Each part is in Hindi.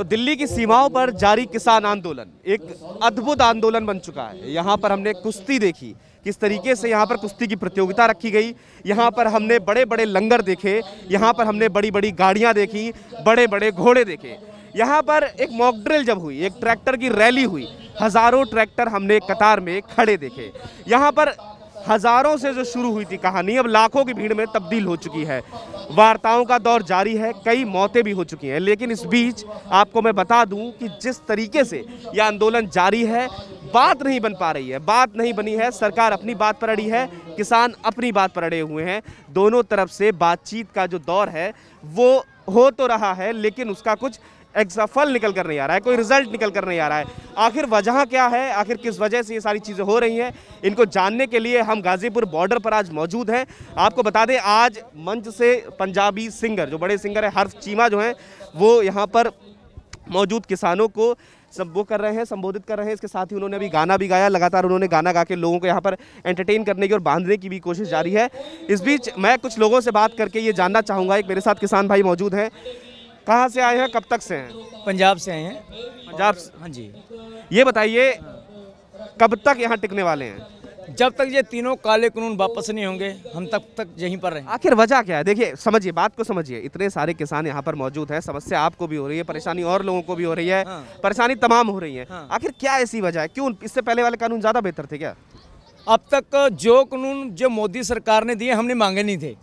तो दिल्ली की सीमाओं पर जारी किसान आंदोलन एक अद्भुत आंदोलन बन चुका है। यहाँ पर हमने कुश्ती देखी, किस तरीके से यहाँ पर कुश्ती की प्रतियोगिता रखी गई, यहाँ पर हमने बड़े बड़े लंगर देखे, यहाँ पर हमने बड़ी बड़ी गाड़ियाँ देखी, बड़े बड़े घोड़े देखे। यहाँ पर एक मॉक ड्रिल जब हुई, एक ट्रैक्टर की रैली हुई, हज़ारों ट्रैक्टर हमने कतार में खड़े देखे। यहाँ पर हज़ारों से जो शुरू हुई थी कहानी अब लाखों की भीड़ में तब्दील हो चुकी है। वार्ताओं का दौर जारी है, कई मौतें भी हो चुकी हैं। लेकिन इस बीच आपको मैं बता दूं कि जिस तरीके से यह आंदोलन जारी है, बात नहीं बन पा रही है, बात नहीं बनी है। सरकार अपनी बात पर अड़ी है, किसान अपनी बात पर अड़े हुए हैं। दोनों तरफ से बातचीत का जो दौर है वो हो तो रहा है, लेकिन उसका कुछ फल निकल कर नहीं आ रहा है, कोई रिजल्ट निकल कर नहीं आ रहा है। आखिर वजह क्या है, आखिर किस वजह से ये सारी चीज़ें हो रही हैं, इनको जानने के लिए हम गाजीपुर बॉर्डर पर आज मौजूद हैं। आपको बता दें, आज मंच से पंजाबी सिंगर, जो बड़े सिंगर हैं, हर्फ चीमा जो हैं, वो यहाँ पर मौजूद किसानों को संबोधित कर रहे हैं। इसके साथ ही उन्होंने अभी गाना भी गाया, लगातार उन्होंने गाना गा के लोगों को यहाँ पर एंटरटेन करने की और बांधने की भी कोशिश जारी है। इस बीच मैं कुछ लोगों से बात करके ये जानना चाहूँगा, एक मेरे साथ किसान भाई मौजूद हैं। कहाँ से आए हैं, कब तक से हैं? पंजाब से आए हैं। पंजाब से? हाँ जी। ये बताइए कब तक यहाँ टिकने वाले हैं? जब तक ये तीनों काले कानून वापस नहीं होंगे हम तब तक यहीं पर रहेंगे। आखिर वजह क्या है? देखिए, समझिए, बात को समझिए। इतने सारे किसान यहाँ पर मौजूद हैं, समस्या आपको भी हो रही है, परेशानी और लोगों को भी हो रही है। हाँ। परेशानी तमाम हो रही है। हाँ। आखिर क्या ऐसी वजह है? क्यों इससे पहले वाले कानून ज़्यादा बेहतर थे क्या? अब तक जो कानून जो मोदी सरकार ने दिए हमने मांगे नहीं थे।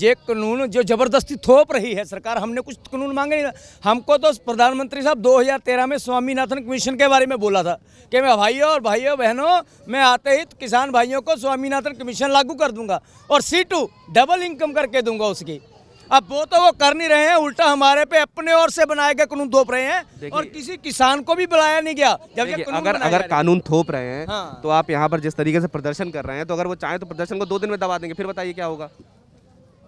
ये कानून जो ज़बरदस्ती थोप रही है सरकार, हमने कुछ कानून मांगे नहीं। हमको तो प्रधानमंत्री साहब 2013 में स्वामीनाथन कमीशन के बारे में बोला था कि मैं भाइयों बहनों, मैं आते ही किसान भाइयों को स्वामीनाथन कमीशन लागू कर दूंगा और C2 डबल इनकम करके दूंगा उसकी। अब वो कर नहीं रहे हैं, उल्टा हमारे पे अपने ओर से बनाए गए कानून थोप रहे हैं और किसी किसान को भी बुलाया नहीं गया। अगर कानून थोप रहे हैं। हाँ। तो आप यहाँ पर जिस तरीके से प्रदर्शन कर रहे हैं, तो अगर वो चाहें तो प्रदर्शन को 2 दिन में दबा देंगे, फिर बताइए क्या होगा।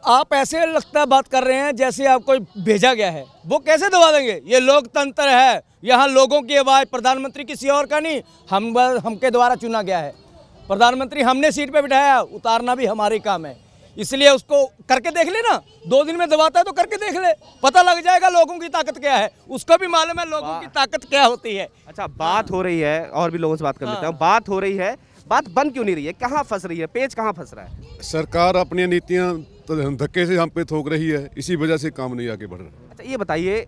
आप ऐसे लगता बात कर रहे हैं जैसे आपको भेजा गया है, वो कैसे दबा देंगे? ये लोकतंत्र है, यहाँ लोगों की आवाज़ प्रधानमंत्री किसी और का नहीं, हमके द्वारा चुना गया है प्रधानमंत्री, हमने सीट पे बिठाया, उतारना भी हमारे काम है। इसलिए उसको करके देख ले ना, 2 दिन में दबाता है तो करके देख ले, पता लग जाएगा लोगों की ताकत क्या है। उसको भी मालूम है लोगों की ताकत क्या होती है। अच्छा, बात हो रही है, और भी लोगों से बात कर लेते हैं। बात हो रही है, बात बन क्यों नहीं रही है, कहाँ फंस रही है, पेच कहाँ फंस रहा है? सरकार अपनी नीतियाँ तो धक्के से हम पे थोक रही है, इसी वजह से काम नहीं आगे बढ़ रहा। अच्छा, ये बताइए,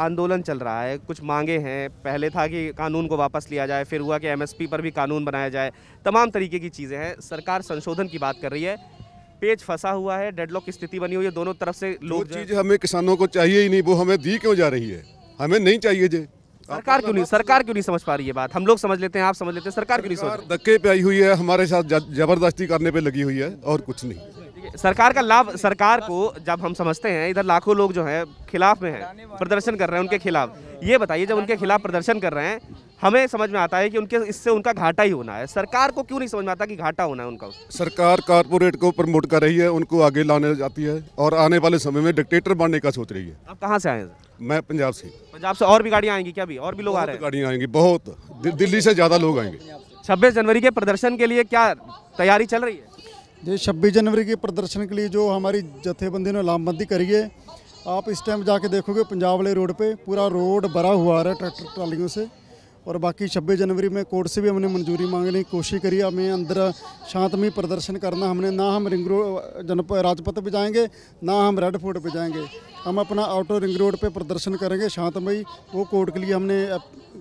आंदोलन चल रहा है, कुछ मांगे हैं, पहले था कि कानून को वापस लिया जाए, फिर हुआ कि MSP पर भी कानून बनाया जाए, तमाम तरीके की चीज़ें हैं, सरकार संशोधन की बात कर रही है, पेच फंसा हुआ है, डेडलॉक की स्थिति बनी हुई है दोनों तरफ से। लोग चीज़ हमें किसानों को चाहिए ही नहीं, वो हमें दी क्यों जा रही है? हमें नहीं चाहिए जी। सरकार क्यों नहीं समझ पा रही है बात? हम लोग समझ लेते हैं, आप समझ लेते हैं, सरकार क्यों नहीं समझ? धक्के पे आई हुई है, हमारे साथ जबरदस्ती करने पे लगी हुई है और कुछ नहीं। सरकार का लाभ, सरकार को जब हम समझते हैं, इधर लाखों लोग जो हैं खिलाफ में हैं, प्रदर्शन कर रहे हैं उनके खिलाफ। ये बताइए, जब उनके खिलाफ प्रदर्शन कर रहे हैं, हमें समझ में आता है कि उनके इससे उनका घाटा ही होना है, सरकार को क्यों नहीं समझ में आता कि घाटा होना है उनका? सरकार कॉर्पोरेट को प्रमोट कर रही है, उनको आगे लाने जाती है और आने वाले समय में डिक्टेटर बनने का सोच रही है। आप कहाँ से आए हैं? मैं पंजाब से। पंजाब से और भी गाड़ियाँ आएंगी क्या? अभी और भी लोग आ रहे हैं? गाड़ियाँ आएंगी, बहुत, दिल्ली से ज़्यादा लोग आएंगे। 26 जनवरी के प्रदर्शन के लिए क्या तैयारी चल रही है? जी, 26 जनवरी के प्रदर्शन के लिए जो हमारी जथेबंदी ने लामबंदी करी है, आप इस टाइम जाके देखोगे पंजाब वाले रोड पर पूरा रोड भरा हुआ आ रहा है ट्रैक्टर ट्रालियों से। और बाकी 26 जनवरी में कोर्ट से भी हमने मंजूरी मांगने की कोशिश करी, हमें अंदर शांतमय प्रदर्शन करना, हमने ना हम रिंग रोड राजपथ पे जाएंगे, ना हम रेड फोर्ट पे जाएंगे, हम अपना आउटर रिंग रोड पे प्रदर्शन करेंगे शांतमय। वो कोर्ट के लिए हमने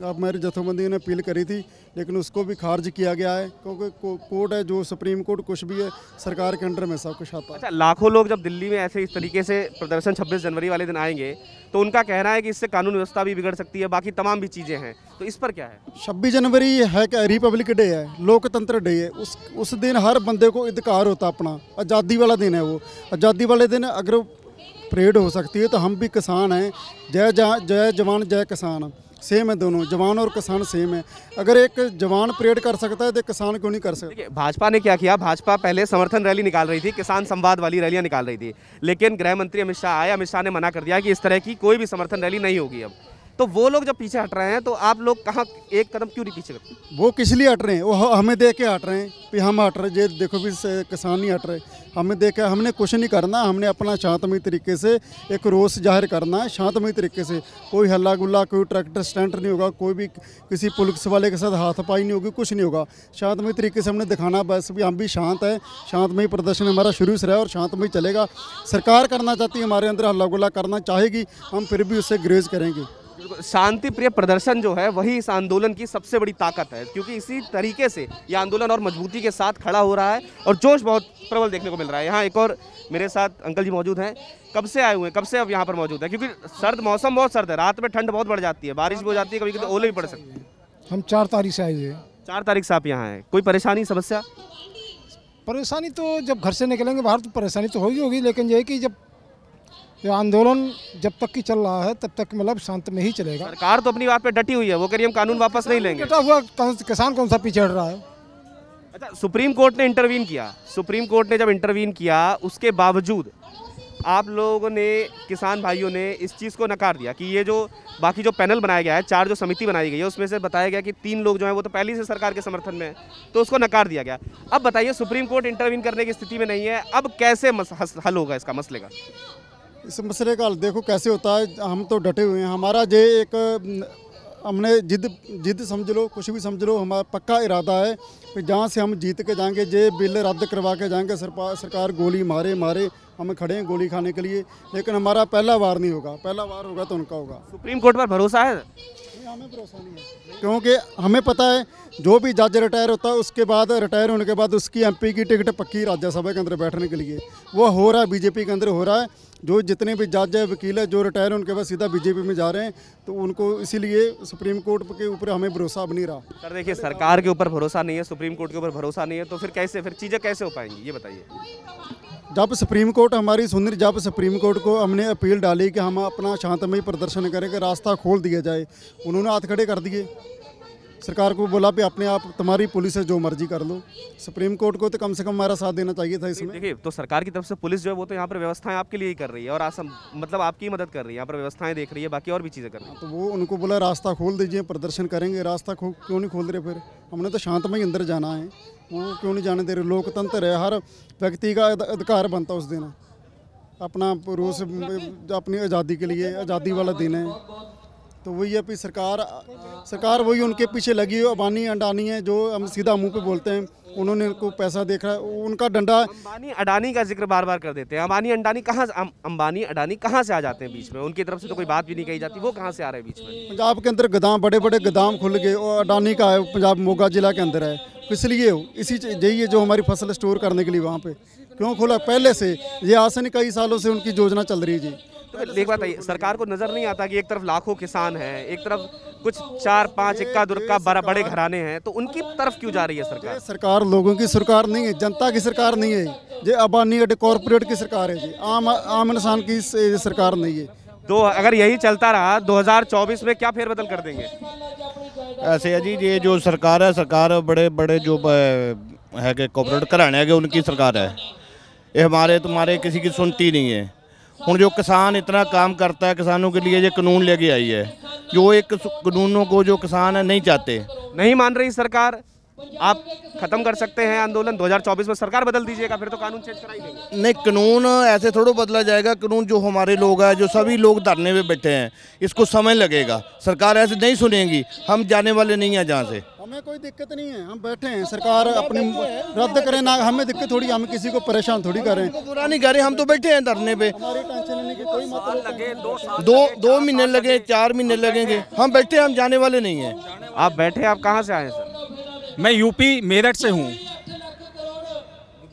हमारी जथेबंदी ने अपील करी थी, लेकिन उसको भी खारिज किया गया है, क्योंकि कोर्ट है जो सुप्रीम कोर्ट, कुछ भी है सरकार के अंडर में सब कुछ आता है। अच्छा, लाखों लोग जब दिल्ली में ऐसे इस तरीके से प्रदर्शन 26 जनवरी वाले दिन आएंगे तो उनका कहना है कि इससे कानून व्यवस्था भी बिगड़ सकती है, बाकी तमाम भी चीज़ें हैं, तो इस पर क्या है? 26 जनवरी है क्या? रिपब्लिक डे है, लोकतंत्र डे है, उस दिन हर बंदे को अधिकार होता है, अपना आज़ादी वाला दिन है। वो आज़ादी वाले दिन अगर परेड हो सकती है तो हम भी किसान हैं, जय जवान जय किसान, सेम है दोनों, जवान और किसान सेम है। अगर एक जवान परेड कर सकता है तो किसान क्यों नहीं कर सकता? भाजपा ने क्या किया, भाजपा पहले समर्थन रैली निकाल रही थी, किसान संवाद वाली रैलियां निकाल रही थी, लेकिन गृह मंत्री अमित शाह आए, अमित शाह ने मना कर दिया कि इस तरह की कोई भी समर्थन रैली नहीं होगी। अब तो वो लोग जब पीछे हट रहे हैं तो आप लोग कहाँ एक कदम क्यों नहीं पीछे करते हैं? वो किस लिए हट रहे हैं? वो हमें देख के हट रहे हैं कि हम हट रहे, ये देखो भी किसान नहीं हट रहे, हमें देख के। हमने कुछ नहीं करना, हमने अपना शांतमय तरीके से एक रोष जाहिर करना है, शांतमय तरीके से। कोई हल्ला गुल्ला, कोई ट्रैक्टर स्टंट नहीं होगा, कोई भी किसी पुलिस वाले के साथ हाथापाई नहीं होगी, कुछ नहीं होगा। शांतमय तरीके से हमने दिखाना बस भी हम भी शांत हैं, शांतमय प्रदर्शन हमारा शुरू से रहा है और शांतमय चलेगा। सरकार करना चाहती है हमारे अंदर हल्ला गुल्ला करना चाहेगी, हम फिर भी उससे गुरेज करेंगे। शांति प्रिय प्रदर्शन जो है वही इस आंदोलन की सबसे बड़ी ताकत है, क्योंकि इसी तरीके से ये आंदोलन और मजबूती के साथ खड़ा हो रहा है और जोश बहुत प्रबल देखने को मिल रहा है। यहाँ एक और मेरे साथ अंकल जी मौजूद हैं, कब से आए हुए हैं, कब से अब यहाँ पर मौजूद है? क्योंकि सर्द मौसम बहुत सर्द है, रात में ठंड बहुत बढ़ जाती है, बारिश भी हो जाती है, कभी कभी ओले भी पड़ सकते हैं। हम 4 तारीख से आए हुए हैं। 4 तारीख से आप यहाँ आए, कोई परेशानी समस्या? परेशानी तो जब घर से निकलेंगे बाहर तो परेशानी तो होगी होगी, लेकिन यह है कि जब ये आंदोलन जब तक की चल रहा है तब तक मतलब शांत में ही चलेगा। सरकार तो अपनी बात पे डटी हुई है, वो कह रही हम कानून वापस नहीं लेंगे। डटा हुआ किसान कौन सा पीछे हट रहा है? अच्छा, सुप्रीम कोर्ट ने इंटरवीन किया, सुप्रीम कोर्ट ने जब इंटरवीन किया उसके बावजूद आप लोगों ने, किसान भाइयों ने इस चीज़ को नकार दिया कि ये जो बाकी जो पैनल बनाया गया है, 4 जो समिति बनाई गई है, उसमें से बताया गया कि 3 लोग जो हैं वो तो पहले से सरकार के समर्थन में है, तो उसको नकार दिया गया। अब बताइए, सुप्रीम कोर्ट इंटरवीन करने की स्थिति में नहीं है, अब कैसे हल होगा इसका मसले का? इस मसले का देखो कैसे होता है, हम तो डटे हुए हैं। हमारा ये एक हमने जिद समझ लो, कुछ भी समझ लो, हमारा पक्का इरादा है कि जहाँ से हम जीत के जाएंगे, ये बिल रद्द करवा के जाएंगे। सरकार गोली मारे हम खड़े हैं गोली खाने के लिए, लेकिन हमारा पहला वार नहीं होगा, पहला वार होगा तो उनका होगा। सुप्रीम कोर्ट पर भरोसा है? हमें भरोसा नहीं है, क्योंकि हमें पता है जो भी जज रिटायर होता है उसके बाद, रिटायर होने के बाद उसकी एमपी की टिकट पक्की राज्यसभा के अंदर बैठने के लिए। वो हो रहा है बीजेपी के अंदर हो रहा है, जो जितने भी जज है वकील है जो रिटायर होने के बाद सीधा बीजेपी में जा रहे हैं, तो उनको इसीलिए सुप्रीम कोर्ट के ऊपर हमें भरोसा अब नहीं रहा। सर देखिए, सरकार के ऊपर भरोसा नहीं है, सुप्रीम कोर्ट के ऊपर भरोसा नहीं है, तो फिर कैसे, फिर चीज़ें कैसे हो पाएंगी ये बताइए? जब सुप्रीम कोर्ट हमारी सुन, जब सुप्रीम कोर्ट को हमने अपील डाली कि हम अपना शांतमय प्रदर्शन करें कि रास्ता खोल दिया जाए, उन्होंने हाथ खड़े कर दिए। सरकार को बोला भी अपने आप, तुम्हारी पुलिस है जो मर्जी कर लो। सुप्रीम कोर्ट को तो कम से कम हमारा साथ देना चाहिए था इसमें। देखिए, तो सरकार की तरफ से पुलिस जो है वो तो यहाँ पर व्यवस्थाएं आपके लिए ही कर रही है और मतलब आपकी मदद कर रही है, यहाँ पर व्यवस्थाएं देख रही है, बाकी और भी चीज़ें कर रही है। तो वो उनको बोला रास्ता खोल दीजिए, प्रदर्शन करेंगे, रास्ता क्यों नहीं खोल रहे? फिर हमने तो शांतमय अंदर जाना है, वो क्यों नहीं जाने दे रहे? लोकतंत्र है, हर व्यक्ति का अधिकार बनता उस दिन, अपना रोष अपनी आज़ादी के लिए, आज़ादी वाला दिन है। तो वही है, फिर सरकार वही उनके पीछे लगी है। अंबानी अडानी है जो हम सीधा मुंह पे बोलते हैं, उन्होंने उनको पैसा देख रहा है, उनका डंडा। अंबानी अडानी का जिक्र बार बार कर देते हैं, अंबानी अडानी कहाँ से आ जाते हैं बीच में? उनकी तरफ से तो कोई बात भी नहीं कही जाती, वो कहाँ से आ रहे हैं बीच में? पंजाब के अंदर गोदाम, बड़े बड़े गोदाम खुल गए, और अडानी का है, पंजाब मोगा जिला के अंदर है, इसलिए इसी यही है जो हमारी फसल स्टोर करने के लिए वहाँ पे क्यों खोला पहले से, ये आज से नहीं कई सालों से उनकी योजना चल रही है जी। तो एक बात है, सरकार को नज़र नहीं आता कि एक तरफ लाखों किसान हैं, एक तरफ कुछ 4-5 इक्का दुक्का बड़े घराने हैं, तो उनकी तरफ क्यों जा रही है सरकार? सरकार लोगों की सरकार नहीं है, जनता की सरकार नहीं है, ये अंबानी कॉरपोरेट की सरकार है जी, आम इंसान की सरकार नहीं है। तो अगर यही चलता रहा 2024 में क्या फेरबदल कर देंगे? ऐसे है जी, ये जो सरकार है, सरकार बड़े बड़े जो है कि कॉरपोरेट घराने है कि उनकी सरकार है, ये हमारे तुम्हारे किसी की सुनती नहीं है। हूँ जो किसान इतना काम करता है, किसानों के लिए ये कानून लेके आई है, जो एक कानूनों को जो किसान है नहीं चाहते, नहीं मान रही सरकार। आप खत्म कर सकते हैं आंदोलन 2024 में, सरकार बदल दीजिएगा, फिर तो कानून चेंज कराई देंगे। नहीं, कानून ऐसे थोड़ा बदला जाएगा, कानून जो हमारे लोग हैं, जो सभी लोग धरने पे बैठे हैं, इसको समय लगेगा, सरकार ऐसे नहीं सुनेगी। हम जाने वाले नहीं हैं जहाँ से, हमें कोई दिक्कत नहीं है, हम बैठे हैं, सरकार अपने रद्द करे ना, हमें दिक्कत थोड़ी, हम किसी को परेशान थोड़ी कर रहे हैं, बुरा नहीं कर रहे, हम तो बैठे हैं धरने पे। दो महीने लगे, 4 महीने लगेंगे, हम बैठे हैं, हम जाने वाले नहीं हैं। आप बैठे, आप कहाँ से आए हैं? सर मैं यूपी मेरठ से हूँ।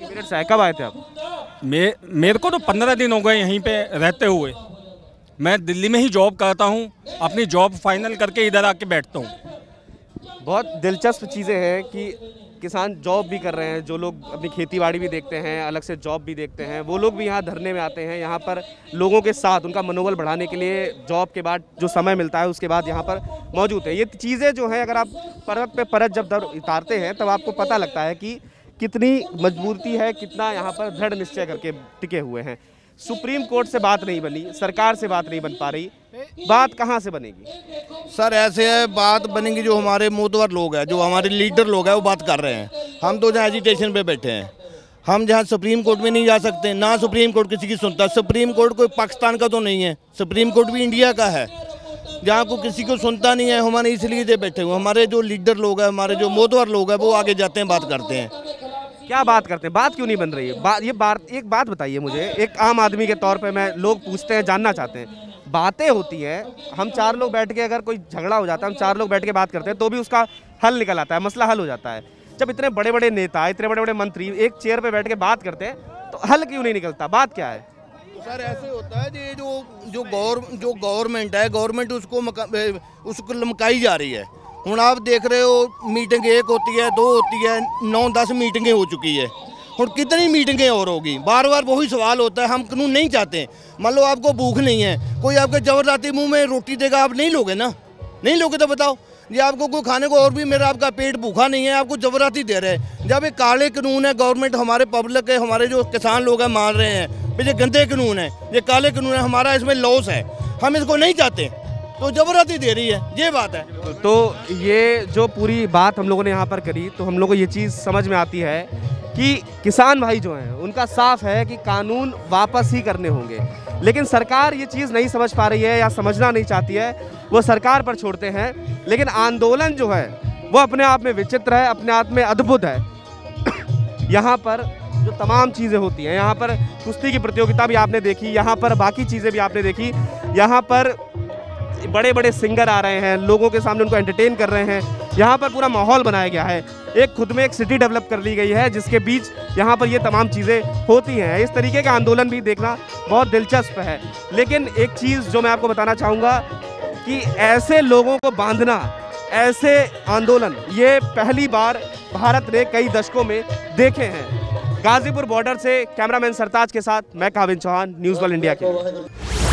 मेरठ से कब आए थे आप? मेरे को तो 15 दिन हो गए यहीं पे रहते हुए, मैं दिल्ली में ही जॉब करता हूँ, अपनी जॉब फाइनल करके इधर आके बैठता हूँ। बहुत दिलचस्प चीज़ें हैं कि किसान जॉब भी कर रहे हैं, जो लोग अपनी खेतीबाड़ी भी देखते हैं, अलग से जॉब भी देखते हैं, वो लोग भी यहाँ धरने में आते हैं, यहाँ पर लोगों के साथ उनका मनोबल बढ़ाने के लिए जॉब के बाद जो समय मिलता है उसके बाद यहाँ पर मौजूद है। ये चीज़ें जो हैं, अगर आप परत पे परत जब दर उतारते हैं तब आपको पता लगता है कि कितनी मजबूती है, कितना यहाँ पर दृढ़ निश्चय करके टिके हुए हैं। सुप्रीम कोर्ट से बात नहीं बनी, सरकार से बात नहीं बन पा रही, बात कहाँ से बनेगी? सर ऐसे है बात बनेगी जो हमारे मोतबर लोग हैं, जो हमारे लीडर लोग हैं वो बात कर रहे हैं। हम तो जहाँ एजिटेशन पे बैठे हैं, हम जहाँ सुप्रीम कोर्ट में नहीं जा सकते, ना सुप्रीम कोर्ट किसी की सुनता। सुप्रीम कोर्ट कोई पाकिस्तान का तो नहीं है, सुप्रीम कोर्ट भी इंडिया का है, जहाँ को किसी को सुनता नहीं है। हमारे इसलिए जो बैठे हुए हमारे जो लीडर लोग हैं, हमारे जो मोतबर लोग हैं वो आगे जाते हैं, बात करते हैं। क्या बात करते हैं, बात क्यों नहीं बन रही है? एक बात बताइए मुझे, एक आम आदमी के तौर पे मैं, लोग पूछते हैं, जानना चाहते हैं, बातें होती हैं, हम चार लोग बैठ के अगर कोई झगड़ा हो जाता है, हम चार लोग बैठ के बात करते हैं तो भी उसका हल निकल आता है, मसला हल हो जाता है। जब इतने बड़े बड़े नेता, इतने बड़े बड़े मंत्री एक चेयर पर बैठ के बात करते हैं तो हल क्यों नहीं निकलता, बात क्या है? सर ऐसे होता है कि जो गवर्नमेंट है, गवर्नमेंट उसको लमकाई जा रही है। हूँ आप देख रहे हो मीटिंग एक होती है, दो होती है, 9-10 मीटिंगें हो चुकी है। हूँ कितनी मीटिंगें और होगी? बार बार वही सवाल होता है। हम कानून नहीं चाहते। मान लो आपको भूख नहीं है, कोई आपके जबरदस्ती मुंह में रोटी देगा, आप नहीं लोगे ना? नहीं लोगे तो बताओ जी, आपको कोई खाने को और भी मेरा आपका पेट भूखा नहीं है, आपको जबरदस्ती दे रहे हैं। जब ये काले कानून है, गवर्नमेंट हमारे पब्लिक है, हमारे जो किसान लोग हैं मान रहे हैं ये गंदे कानून है, ये काले कानून है, हमारा इसमें लॉस है, हम इसको नहीं चाहते, तो जबरदस्ती दे रही है, ये बात है। तो ये जो पूरी बात हम लोगों ने यहाँ पर करी तो हम लोगों को ये चीज़ समझ में आती है कि किसान भाई जो हैं उनका साफ है कि कानून वापस ही करने होंगे, लेकिन सरकार ये चीज़ नहीं समझ पा रही है या समझना नहीं चाहती है, वो सरकार पर छोड़ते हैं। लेकिन आंदोलन जो है वो अपने आप में विचित्र है, अपने आप में अद्भुत है। यहाँ पर जो तमाम चीज़ें होती हैं, यहाँ पर कुश्ती की प्रतियोगिता भी आपने देखी, यहाँ पर बाकी चीज़ें भी आपने देखी, यहाँ पर बड़े बड़े सिंगर आ रहे हैं, लोगों के सामने उनको एंटरटेन कर रहे हैं, यहाँ पर पूरा माहौल बनाया गया है, एक खुद में एक सिटी डेवलप कर ली गई है जिसके बीच यहाँ पर ये तमाम चीज़ें होती हैं। इस तरीके का आंदोलन भी देखना बहुत दिलचस्प है। लेकिन एक चीज़ जो मैं आपको बताना चाहूँगा कि ऐसे लोगों को बांधना, ऐसे आंदोलन ये पहली बार भारत ने कई दशकों में देखे हैं। गाजीपुर बॉर्डर से कैमरामैन सरताज के साथ मैं काव्य चौहान, न्यूज़ वर्ल्ड इंडिया के लिए।